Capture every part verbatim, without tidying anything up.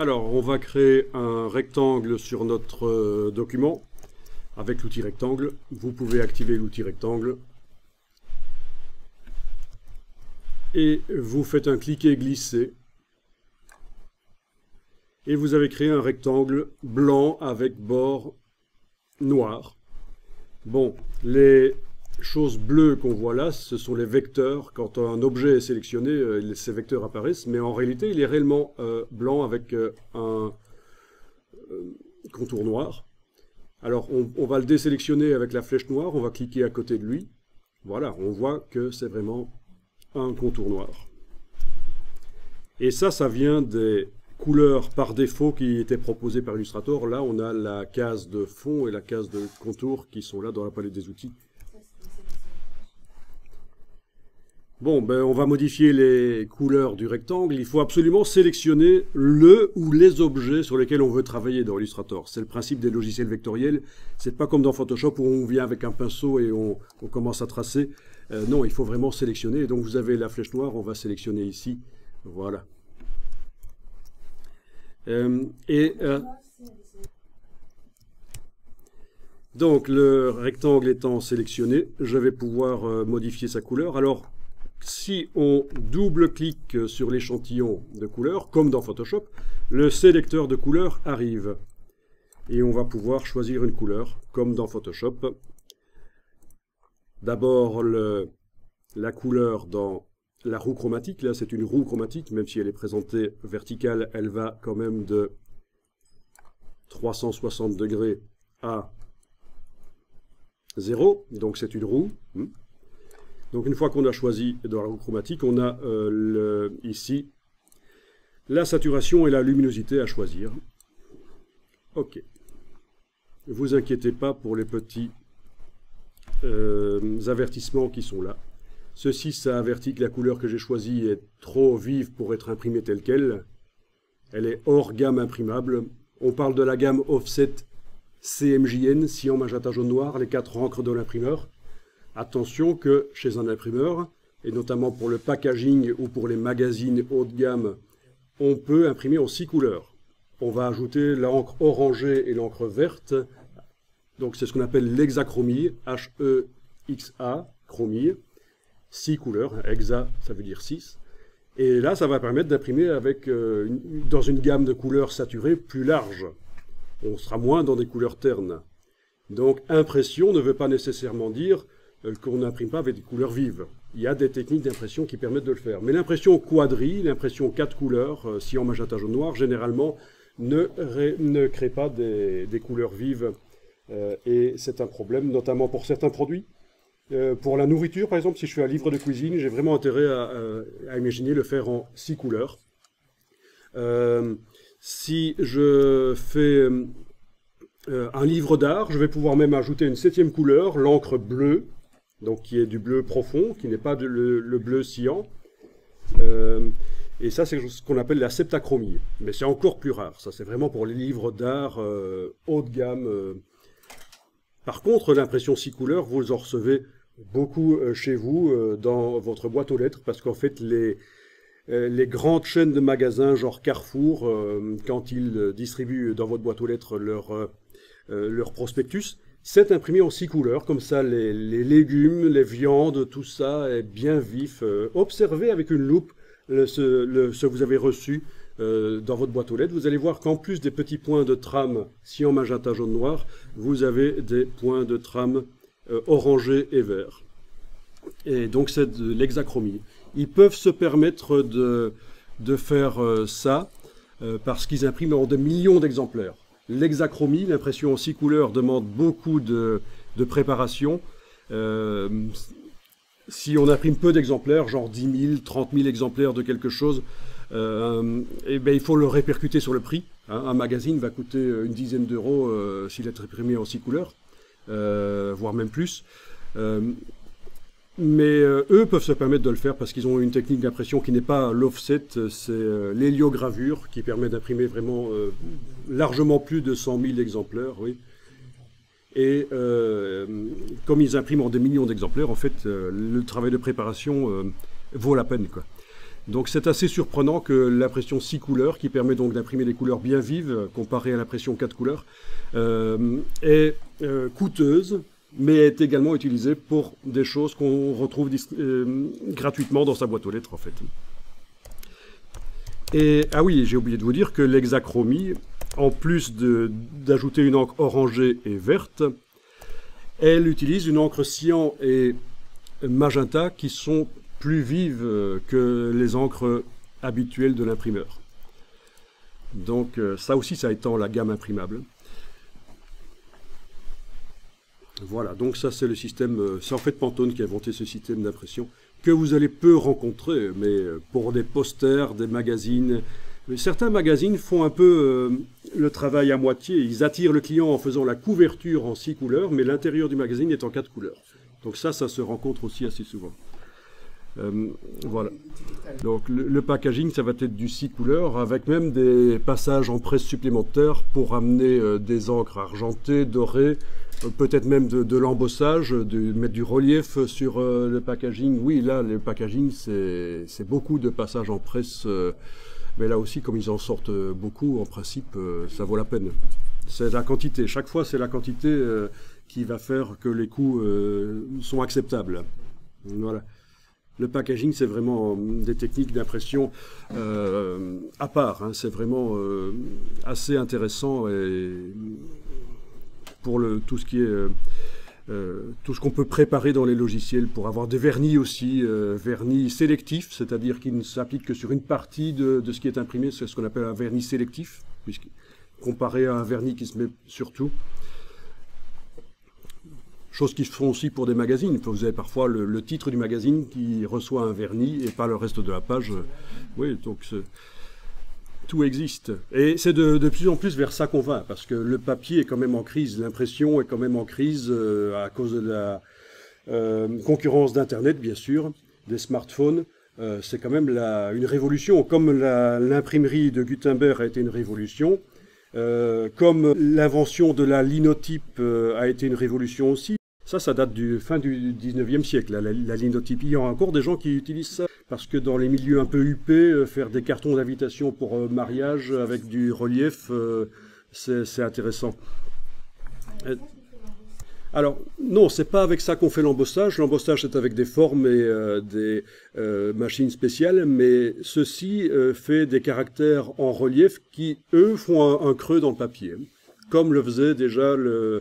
Alors, on va créer un rectangle sur notre euh, document avec l'outil rectangle. Vous pouvez activer l'outil rectangle. Et vous faites un cliquer-glisser. Et vous avez créé un rectangle blanc avec bord noir. Bon, les choses bleues qu'on voit là, ce sont les vecteurs. Quand un objet est sélectionné, ces vecteurs apparaissent. Mais en réalité, il est réellement euh, blanc avec euh, un euh, contour noir. Alors, on, on va le désélectionner avec la flèche noire. On va cliquer à côté de lui. Voilà, on voit que c'est vraiment un contour noir. Et ça, ça vient des couleurs par défaut qui étaient proposées par Illustrator. Là, on a la case de fond et la case de contour qui sont là dans la palette des outils. Bon, ben, on va modifier les couleurs du rectangle. Il faut absolument sélectionner le ou les objets sur lesquels on veut travailler dans Illustrator. C'est le principe des logiciels vectoriels. C'est pas comme dans Photoshop où on vient avec un pinceau et on, on commence à tracer. Euh, non, il faut vraiment sélectionner. Et donc, vous avez la flèche noire. On va sélectionner ici. Voilà. Euh, et euh, donc le rectangle étant sélectionné, je vais pouvoir euh, modifier sa couleur. Alors si on double-clique sur l'échantillon de couleur, comme dans Photoshop, le sélecteur de couleur arrive. Et on va pouvoir choisir une couleur, comme dans Photoshop. D'abord la couleur dans la roue chromatique, là c'est une roue chromatique, même si elle est présentée verticale, elle va quand même de trois cent soixante degrés à zéro, donc c'est une roue. Donc une fois qu'on a choisi dans la roue chromatique, on a euh, le, ici la saturation et la luminosité à choisir. Ok. Ne vous inquiétez pas pour les petits euh, avertissements qui sont là. Ceci, ça avertit que la couleur que j'ai choisie est trop vive pour être imprimée telle qu'elle. Elle est hors gamme imprimable. On parle de la gamme offset C M J N, cyan, magenta, jaune, noir, les quatre encres de l'imprimeur. Attention que chez un imprimeur, et notamment pour le packaging ou pour les magazines haut de gamme, on peut imprimer en six couleurs. On va ajouter l'encre orangée et l'encre verte. Donc c'est ce qu'on appelle l'hexachromie, H E X A, chromie. six couleurs, hexa ça veut dire six, et là ça va permettre d'imprimer avec euh, une, dans une gamme de couleurs saturées plus large. On sera moins dans des couleurs ternes. Donc impression ne veut pas nécessairement dire euh, qu'on n'imprime pas avec des couleurs vives. Il y a des techniques d'impression qui permettent de le faire. Mais l'impression quadrille, l'impression quatre couleurs, euh, cyan, magenta, jaune, noir, généralement ne, ré, ne crée pas des, des couleurs vives, euh, et c'est un problème notamment pour certains produits. Euh, pour la nourriture, par exemple, si je fais un livre de cuisine, j'ai vraiment intérêt à, à, à imaginer le faire en six couleurs. Euh, si je fais euh, un livre d'art, je vais pouvoir même ajouter une septième couleur, l'encre bleue, donc qui est du bleu profond, qui n'est pas de, le, le bleu cyan. Euh, et ça, c'est ce qu'on appelle la septachromie. Mais c'est encore plus rare. Ça, c'est vraiment pour les livres d'art euh, haut de gamme. Euh. Par contre, l'impression six couleurs, vous en recevez beaucoup chez vous, dans votre boîte aux lettres, parce qu'en fait, les, les grandes chaînes de magasins, genre Carrefour, quand ils distribuent dans votre boîte aux lettres leur, leur prospectus, c'est imprimé en six couleurs, comme ça, les, les légumes, les viandes, tout ça est bien vif. Observez avec une loupe le, ce, le, ce que vous avez reçu dans votre boîte aux lettres. Vous allez voir qu'en plus des petits points de trame cyan, magenta, jaune, noir, vous avez des points de trame Euh, orangé et vert. Et donc c'est de l'hexachromie. Ils peuvent se permettre de, de faire euh, ça euh, parce qu'ils impriment en des millions d'exemplaires. L'hexachromie, l'impression en six couleurs, demande beaucoup de, de préparation. Euh, si on imprime peu d'exemplaires, genre dix mille, trente mille exemplaires de quelque chose, euh, et ben il faut le répercuter sur le prix. Hein. Un magazine va coûter une dizaine d'euros euh, s'il est imprimé en six couleurs. Euh, voire même plus, euh, mais euh, eux peuvent se permettre de le faire parce qu'ils ont une technique d'impression qui n'est pas l'offset, c'est euh, l'héliogravure qui permet d'imprimer vraiment euh, largement plus de cent mille exemplaires, oui. Et euh, comme ils impriment en des millions d'exemplaires, en fait, euh, le travail de préparation euh, vaut la peine, quoi. Donc c'est assez surprenant que l'impression six couleurs, qui permet donc d'imprimer des couleurs bien vives, comparée à l'impression quatre couleurs, euh, est euh, coûteuse, mais est également utilisée pour des choses qu'on retrouve euh, gratuitement dans sa boîte aux lettres en fait. Et, ah oui, j'ai oublié de vous dire que l'hexachromie, en plus d'ajouter une encre orangée et verte, elle utilise une encre cyan et magenta qui sont plus vives que les encres habituelles de l'imprimeur. Donc ça aussi, ça étend la gamme imprimable. Voilà, donc ça c'est le système, c'est en fait Pantone qui a inventé ce système d'impression que vous allez peu rencontrer, mais pour des posters, des magazines. Mais certains magazines font un peu euh, le travail à moitié. Ils attirent le client en faisant la couverture en six couleurs, mais l'intérieur du magazine est en quatre couleurs. Donc ça, ça se rencontre aussi assez souvent. Euh, voilà. Donc le, le packaging, ça va être du six couleurs, avec même des passages en presse supplémentaires pour amener euh, des encres argentées, dorées, euh, peut-être même de, de l'embossage, de mettre du relief sur euh, le packaging. Oui, là, le packaging, c'est beaucoup de passages en presse. Euh, Mais là aussi, comme ils en sortent beaucoup, en principe, euh, ça vaut la peine. C'est la quantité. Chaque fois, c'est la quantité euh, qui va faire que les coûts euh, sont acceptables. Voilà. Le packaging, c'est vraiment des techniques d'impression euh, à part. Hein. C'est vraiment euh, assez intéressant et pour le, tout ce qui est... Euh, Euh, tout ce qu'on peut préparer dans les logiciels pour avoir des vernis aussi, euh, vernis sélectifs, c'est-à-dire qui ne s'appliquent que sur une partie de, de ce qui est imprimé, c'est ce qu'on appelle un vernis sélectif, puisque, comparé à un vernis qui se met sur tout. Chose qu'ils font aussi pour des magazines, vous avez parfois le, le titre du magazine qui reçoit un vernis et pas le reste de la page. Oui, donc tout existe. Et c'est de, de plus en plus vers ça qu'on va, parce que le papier est quand même en crise, l'impression est quand même en crise euh, à cause de la euh, concurrence d'Internet, bien sûr, des smartphones. Euh, c'est quand même la, une révolution, comme l'imprimerie de Gutenberg a été une révolution, euh, comme l'invention de la linotype euh, a été une révolution aussi. Ça, ça date du fin du dix-neuvième siècle, la, la, la linotype. Il y a encore des gens qui utilisent ça, parce que dans les milieux un peu huppés, faire des cartons d'invitation pour euh, mariage avec du relief, euh, c'est intéressant. Alors, non, c'est pas avec ça qu'on fait l'embossage. L'embossage, c'est avec des formes et euh, des euh, machines spéciales, mais ceci euh, fait des caractères en relief qui, eux, font un, un creux dans le papier, comme le faisait déjà le...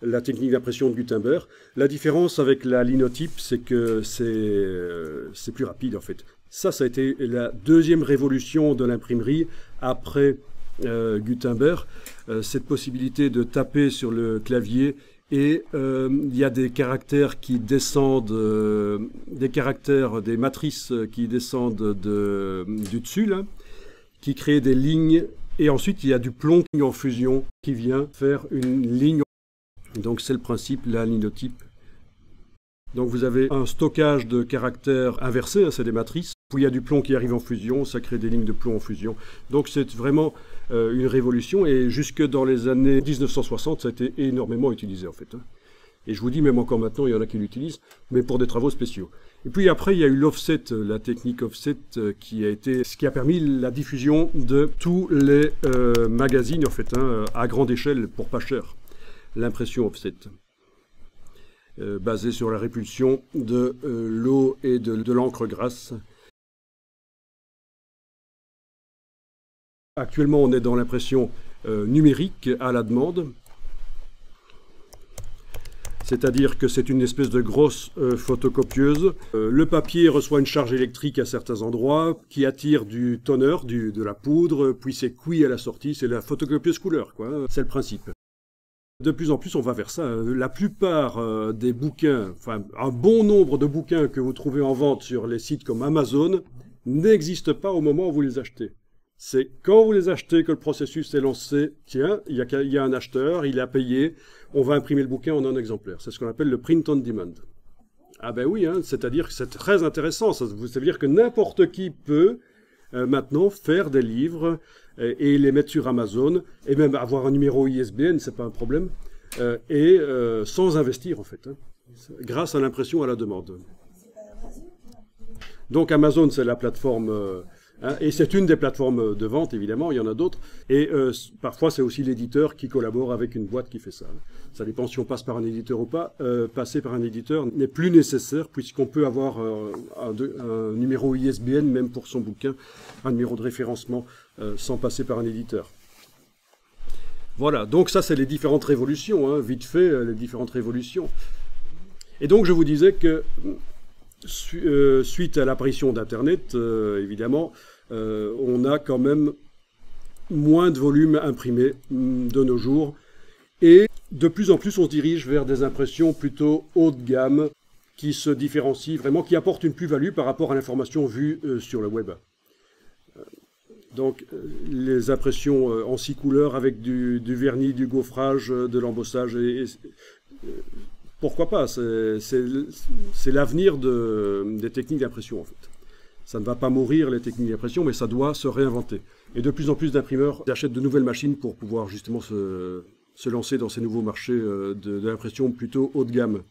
la technique d'impression de Gutenberg. La différence avec la linotype, c'est que c'est euh, plus rapide en fait. Ça, ça a été la deuxième révolution de l'imprimerie après euh, Gutenberg. Euh, cette possibilité de taper sur le clavier et euh, il y a des caractères qui descendent, euh, des caractères, des matrices qui descendent de, du dessus, là, qui créent des lignes. Et ensuite, il y a du plomb en fusion qui vient faire une ligne. Donc c'est le principe, la linotype. Donc vous avez un stockage de caractères inversés, hein, c'est des matrices. Puis il y a du plomb qui arrive en fusion, ça crée des lignes de plomb en fusion. Donc c'est vraiment euh, une révolution et jusque dans les années mille neuf cent soixante, ça a été énormément utilisé en fait. Hein. Et je vous dis, même encore maintenant, il y en a qui l'utilisent, mais pour des travaux spéciaux. Et puis après, il y a eu l'offset, la technique offset, qui a été ce qui a permis la diffusion de tous les euh, magazines en fait, hein, à grande échelle pour pas cher. L'impression offset, euh, basée sur la répulsion de euh, l'eau et de, de l'encre grasse. Actuellement, on est dans l'impression euh, numérique à la demande, c'est-à-dire que c'est une espèce de grosse euh, photocopieuse. Euh, le papier reçoit une charge électrique à certains endroits qui attire du toner, du, de la poudre, puis c'est cuit à la sortie, c'est la photocopieuse couleur, quoi. C'est le principe. De plus en plus, on va vers ça. La plupart des bouquins, enfin un bon nombre de bouquins que vous trouvez en vente sur les sites comme Amazon n'existent pas au moment où vous les achetez. C'est quand vous les achetez que le processus est lancé. Tiens, il y, y a un acheteur, il a payé, on va imprimer le bouquin en un exemplaire. C'est ce qu'on appelle le print on demand. Ah ben oui, hein, c'est-à-dire que c'est très intéressant. Ça veut dire que n'importe qui peut euh, maintenant faire des livres et les mettre sur Amazon, et même avoir un numéro I S B N, c'est pas un problème, euh, et euh, sans investir en fait, hein, grâce à l'impression à la demande. Donc Amazon, c'est la plateforme, euh, hein, et c'est une des plateformes de vente, évidemment, il y en a d'autres. Et euh, parfois, c'est aussi l'éditeur qui collabore avec une boîte qui fait ça. Ça dépend si on passe par un éditeur ou pas. Euh, passer par un éditeur n'est plus nécessaire, puisqu'on peut avoir euh, un, un numéro I S B N, même pour son bouquin, un numéro de référencement, euh, sans passer par un éditeur. Voilà, donc ça, c'est les différentes révolutions, hein, vite fait, les différentes révolutions. Et donc, je vous disais que, su, euh, suite à l'apparition d'Internet, euh, évidemment, euh, on a quand même moins de volume imprimé de nos jours. Et de plus en plus, on se dirige vers des impressions plutôt haut de gamme, qui se différencient vraiment, qui apportent une plus-value par rapport à l'information vue euh, sur le web. Donc, les impressions en six couleurs avec du, du vernis, du gaufrage, de l'embossage, et, et, pourquoi pas? C'est l'avenir de, des techniques d'impression, en fait. Ça ne va pas mourir, les techniques d'impression, mais ça doit se réinventer. Et de plus en plus d'imprimeurs achètent de nouvelles machines pour pouvoir justement se, se lancer dans ces nouveaux marchés de, de l'impression plutôt haut de gamme.